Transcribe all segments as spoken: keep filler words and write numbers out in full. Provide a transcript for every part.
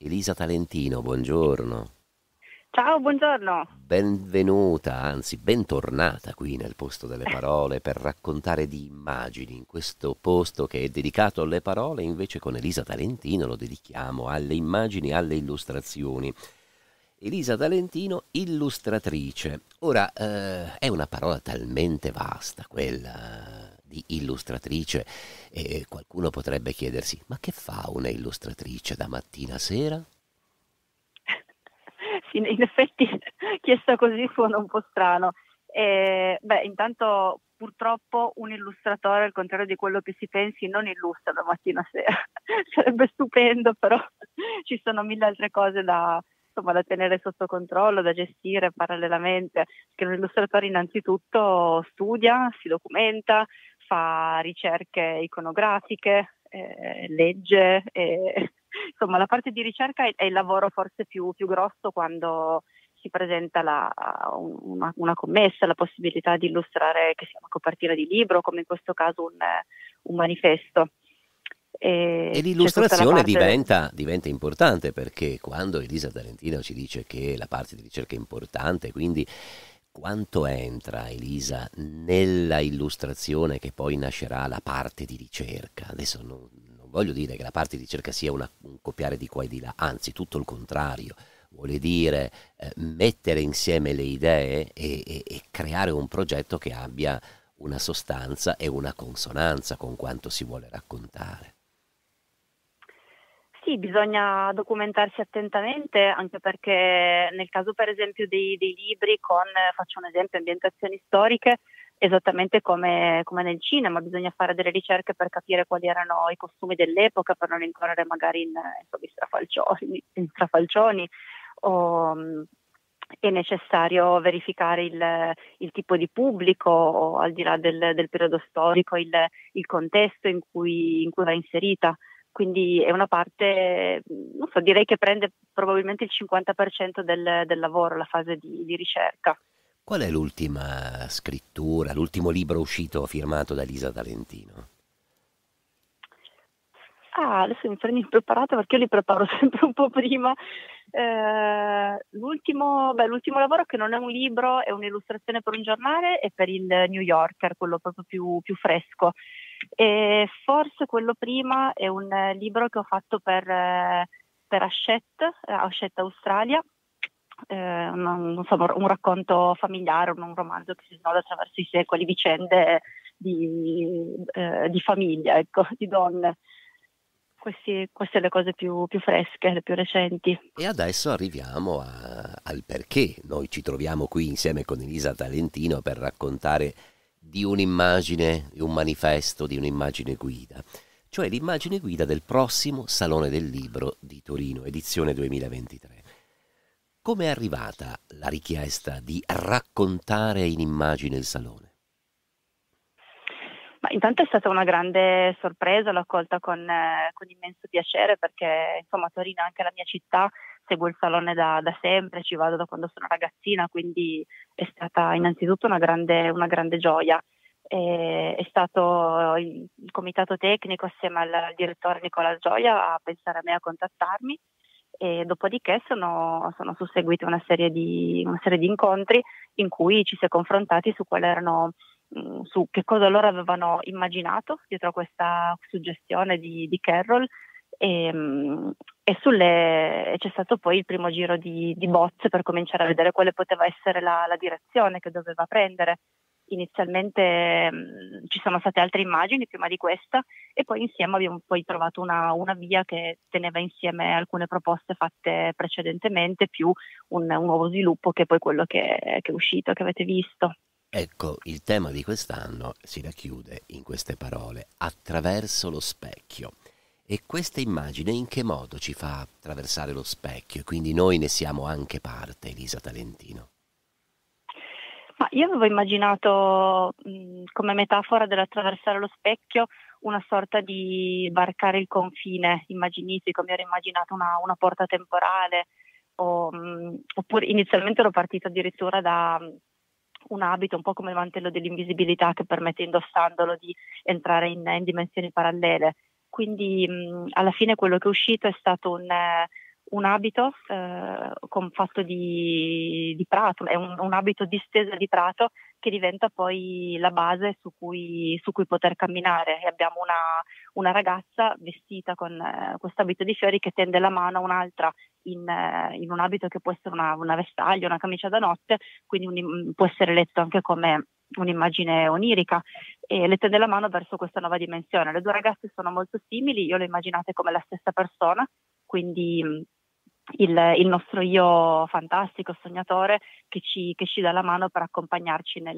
Elisa Talentino, buongiorno. Ciao, buongiorno. Benvenuta, anzi bentornata qui nel posto delle parole per raccontare di immagini. In questo posto che è dedicato alle parole, invece con Elisa Talentino lo dedichiamo alle immagini, alle illustrazioni. Elisa Talentino, illustratrice. Ora, eh, è una parola talmente vasta quella di illustratrice e qualcuno potrebbe chiedersi, ma che fa una illustratrice da mattina a sera? Sì, in effetti chiesto così suona un po' strano. Eh, beh, intanto purtroppo un illustratore, al contrario di quello che si pensi, non illustra da mattina a sera. Sarebbe stupendo, però ci sono mille altre cose da, insomma, da tenere sotto controllo, da gestire parallelamente, perché un illustratore innanzitutto studia, si documenta, fa ricerche iconografiche, eh, legge, eh, insomma la parte di ricerca è, è il lavoro forse più, più grosso quando si presenta la, una, una commessa, la possibilità di illustrare che sia una copertina di libro, come in questo caso un, un manifesto. E, e l'illustrazione parte... diventa, diventa importante, perché quando Elisa Talentino ci dice che la parte di ricerca è importante, quindi quanto entra Elisa nella illustrazione che poi nascerà la parte di ricerca? Adesso non, non voglio dire che la parte di ricerca sia una, un copiare di qua e di là, anzi tutto il contrario, vuole dire eh, mettere insieme le idee e, e, e creare un progetto che abbia una sostanza e una consonanza con quanto si vuole raccontare. Sì, bisogna documentarsi attentamente, anche perché nel caso per esempio dei, dei libri con, faccio un esempio, ambientazioni storiche, esattamente come, come nel cinema, bisogna fare delle ricerche per capire quali erano i costumi dell'epoca, per non incorrere magari in, insomma, in, strafalcioni, in strafalcioni, o è necessario verificare il, il tipo di pubblico, o, al di là del, del periodo storico, il, il contesto in cui, in cui va inserita. Quindi è una parte, non so, direi che prende probabilmente il cinquanta per cento del, del lavoro, la fase di, di ricerca. Qual è l'ultima scrittura, l'ultimo libro uscito firmato da Elisa Talentino? Ah, adesso mi prendi impreparato perché io li preparo sempre un po' prima. Eh, l'ultimo, beh, l'ultimo lavoro, che non è un libro, è un'illustrazione per un giornale e per il New Yorker, quello proprio più, più fresco. E forse quello prima è un libro che ho fatto per, per Hachette, Hachette Australia, eh, non, non so, un racconto familiare, un romanzo che si snoda attraverso i secoli, vicende di, eh, di famiglia, ecco, di donne. Questi, queste sono le cose più, più fresche, le più recenti. E adesso arriviamo a, al perché noi ci troviamo qui insieme con Elisa Talentino per raccontare di un'immagine, di un manifesto, di un'immagine guida, cioè l'immagine guida del prossimo Salone del Libro di Torino, edizione duemilaventitré. Come è arrivata la richiesta di raccontare in immagine il Salone? Ma intanto è stata una grande sorpresa, l'ho accolta con, eh, con immenso piacere, perché insomma Torino è anche la mia città, seguo il Salone da, da sempre, ci vado da quando sono ragazzina, quindi è stata innanzitutto una grande, una grande gioia. E, è stato il, il comitato tecnico assieme al, al direttore Nicola Gioia a pensare a me, a contattarmi, e dopodiché sono, sono susseguite una serie, di, una serie di incontri in cui ci si è confrontati su quali erano... su che cosa loro avevano immaginato dietro a questa suggestione di, di Carroll, e, e sulle, c'è stato poi il primo giro di, di bozze per cominciare a vedere quale poteva essere la, la direzione che doveva prendere. Inizialmente mh, ci sono state altre immagini prima di questa, e poi insieme abbiamo poi trovato una, una via che teneva insieme alcune proposte fatte precedentemente, più un, un nuovo sviluppo che è poi quello che, che è uscito, che avete visto. Ecco, il tema di quest'anno si racchiude in queste parole, attraverso lo specchio. E questa immagine in che modo ci fa attraversare lo specchio? Quindi noi ne siamo anche parte, Elisa Talentino. Ma io avevo immaginato mh, come metafora dell'attraversare lo specchio una sorta di varcare il confine immaginifico, mi ero immaginato una, una porta temporale, o, mh, oppure inizialmente ero partita addirittura da... un abito, un po' come il mantello dell'invisibilità, che permette, indossandolo, di entrare in, in dimensioni parallele. Quindi mh, alla fine quello che è uscito è stato un, un abito eh, con fatto di, di prato, è un, un abito distesa di prato che diventa poi la base su cui, su cui poter camminare. E abbiamo una, una ragazza vestita con eh, questo abito di fiori che tende la mano a un'altra in, eh, in un abito che può essere una, una vestaglia, una camicia da notte, quindi un, può essere letto anche come un'immagine onirica, e le tende la mano verso questa nuova dimensione. Le due ragazze sono molto simili, io le immaginate come la stessa persona, quindi Il, il nostro io fantastico, sognatore, che ci, che ci dà la mano per accompagnarci nel,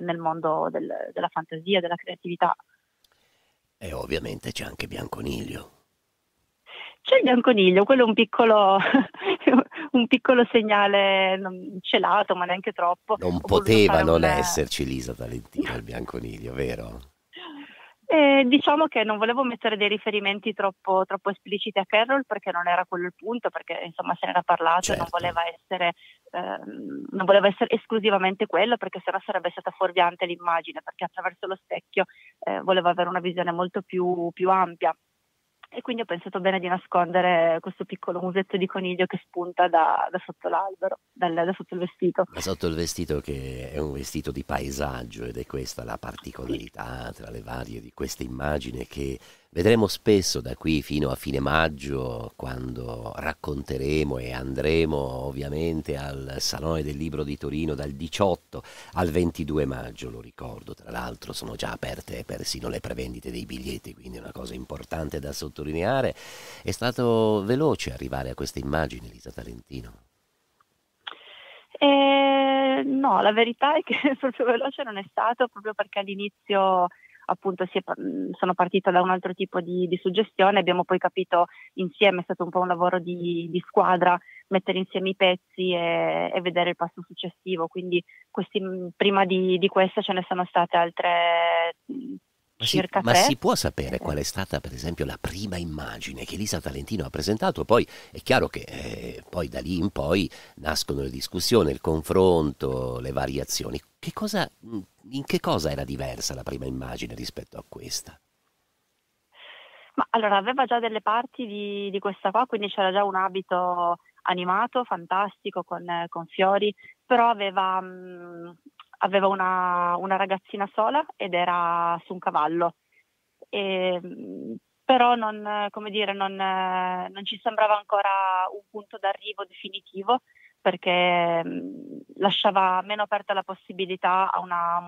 nel mondo del, della fantasia, della creatività. E ovviamente c'è anche Bianconiglio. C'è il Bianconiglio, quello è un piccolo, un piccolo segnale celato, ma neanche troppo. Non poteva non una... esserci, Elisa Talentino, il Bianconiglio, vero? Eh, diciamo che non volevo mettere dei riferimenti troppo, troppo espliciti a Carroll, perché non era quello il punto, perché insomma se n'era parlato, certo. non, voleva essere, eh, non voleva essere esclusivamente quello, perché sennò sarebbe stata fuorviante l'immagine, perché attraverso lo specchio eh, voleva avere una visione molto più, più ampia, e quindi ho pensato bene di nascondere questo piccolo musetto di coniglio che spunta da, da sotto l'albero, da, da sotto il vestito. Da sotto il vestito, che è un vestito di paesaggio, ed è questa la particolarità tra le varie di questa immagine, che vedremo spesso da qui fino a fine maggio, quando racconteremo e andremo ovviamente al Salone del Libro di Torino dal diciotto al ventidue maggio, lo ricordo. Tra l'altro sono già aperte persino le prevendite dei biglietti, quindi è una cosa importante da sottolineare. È stato veloce arrivare a questa immagine, Elisa Talentino? Eh, no, la verità è che proprio veloce non è stato, proprio perché all'inizio appunto si è, sono partita da un altro tipo di, di suggestione, abbiamo poi capito insieme, è stato un po' un lavoro di, di squadra, mettere insieme i pezzi e, e vedere il passo successivo, quindi questi, prima di, di questa ce ne sono state altre... Ma si, ma si può sapere qual è stata per esempio la prima immagine che Elisa Talentino ha presentato? Poi è chiaro che eh, poi da lì in poi nascono le discussioni, il confronto, le variazioni. Che cosa, in che cosa era diversa la prima immagine rispetto a questa? Ma allora, aveva già delle parti di, di questa qua, quindi c'era già un abito animato, fantastico, con, con fiori, però aveva... Mh, Aveva una, una ragazzina sola ed era su un cavallo, e, però non, come dire, non, non ci sembrava ancora un punto d'arrivo definitivo, perché lasciava meno aperta la possibilità a una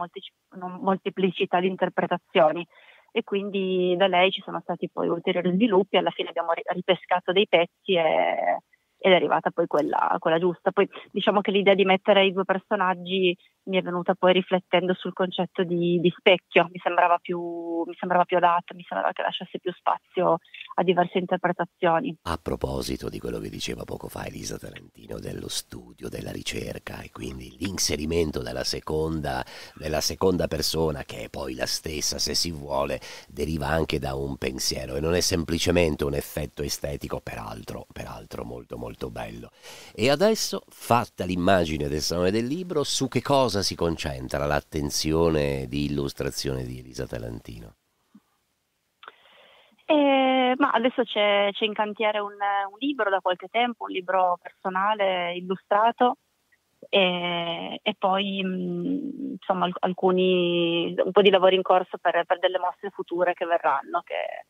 molteplicità di interpretazioni, e quindi da lei ci sono stati poi ulteriori sviluppi, alla fine abbiamo ripescato dei pezzi e... ed è arrivata poi quella, quella giusta. Poi diciamo che l'idea di mettere i due personaggi mi è venuta poi riflettendo sul concetto di, di specchio, mi sembrava più, mi sembrava più adatta, mi sembrava che lasciasse più spazio a diverse interpretazioni. A proposito di quello che diceva poco fa Elisa Talentino, dello studio, della ricerca, e quindi l'inserimento della seconda, della seconda persona, che è poi la stessa se si vuole, deriva anche da un pensiero e non è semplicemente un effetto estetico, peraltro, peraltro molto molto bello. E adesso, fatta l'immagine del Salone del Libro, su che cosa si concentra l'attenzione di illustrazione di Elisa Talentino? Eh, ma adesso c'è in cantiere un, un libro da qualche tempo, un libro personale illustrato, e, e poi mh, insomma alcuni, un po' di lavoro in corso per, per delle mostre future che verranno, che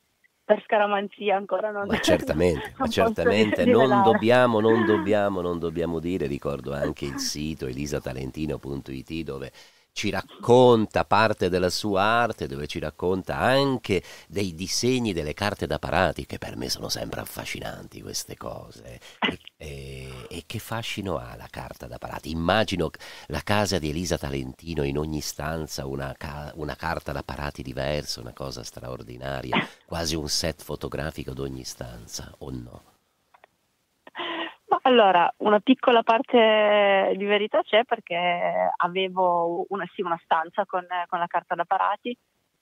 per scaramanzia ancora non... Ma certamente, ma certamente non dobbiamo, non dobbiamo, non dobbiamo dire, ricordo anche il sito elisa talentino punto it, dove ci racconta parte della sua arte, dove ci racconta anche dei disegni, delle carte da parati, che per me sono sempre affascinanti queste cose. E, e, e che fascino ha la carta da parati? Immagino la casa di Elisa Talentino, in ogni stanza una, ca una carta da parati diversa, una cosa straordinaria, quasi un set fotografico ad ogni stanza, o no? Allora, una piccola parte di verità c'è, perché avevo una, sì, una stanza con, con la carta da parati,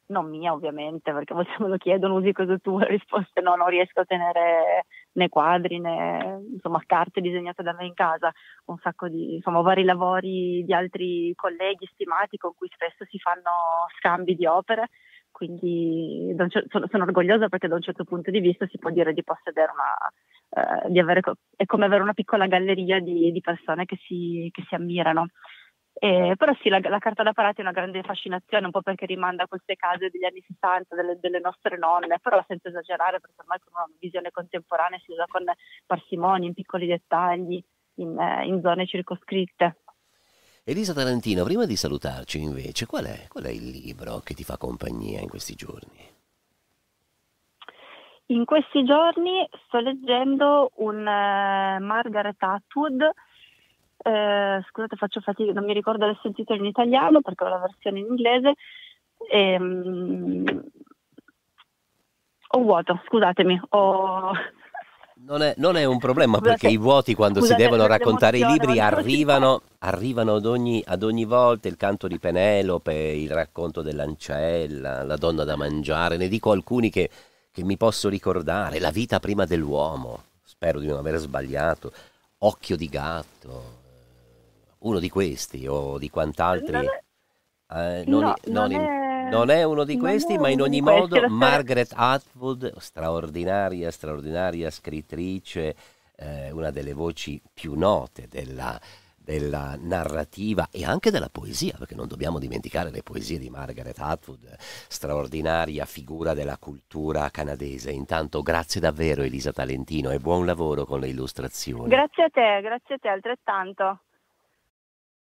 non mia ovviamente, perché se me lo chiedono usi cosa tu, le risposte no, non riesco a tenere né quadri né insomma carte disegnate da me in casa, un sacco di insomma vari lavori di altri colleghi stimati con cui spesso si fanno scambi di opere. Quindi sono orgogliosa, perché da un certo punto di vista si può dire di possedere una, eh, di avere co- è come avere una piccola galleria di, di persone che si, che si ammirano. Eh, però sì, la, la carta da parati è una grande fascinazione, un po' perché rimanda a queste case degli anni sessanta, delle, delle nostre nonne, però senza esagerare, perché ormai con una visione contemporanea si usa con parsimonia, in piccoli dettagli, in, eh, in zone circoscritte. Elisa Talentino, prima di salutarci invece, qual è, qual è il libro che ti fa compagnia in questi giorni? In questi giorni sto leggendo un eh, Margaret Atwood. Eh, scusate, faccio fatica, non mi ricordo adesso il titolo in italiano perché ho la versione in inglese. Eh, ho vuoto, scusatemi. Ho... Non, è, non è un problema, scusate, perché i vuoti, quando scusate, si devono raccontare i libri, arrivano, arrivano ad, ogni, ad ogni volta. Il canto di Penelope, il racconto dell'ancella, la donna da mangiare, ne dico alcuni che, che mi posso ricordare. La vita prima dell'uomo, spero di non aver sbagliato, Occhio di gatto. Uno di questi o di quant'altri? Non è, eh, non, no, non, non, è, non è uno di questi, ma in ogni modo Margaret Atwood, straordinaria, straordinaria scrittrice, eh, una delle voci più note della, della narrativa e anche della poesia, perché non dobbiamo dimenticare le poesie di Margaret Atwood, straordinaria figura della cultura canadese. Intanto grazie davvero Elisa Talentino e buon lavoro con le illustrazioni. Grazie a te, grazie a te altrettanto.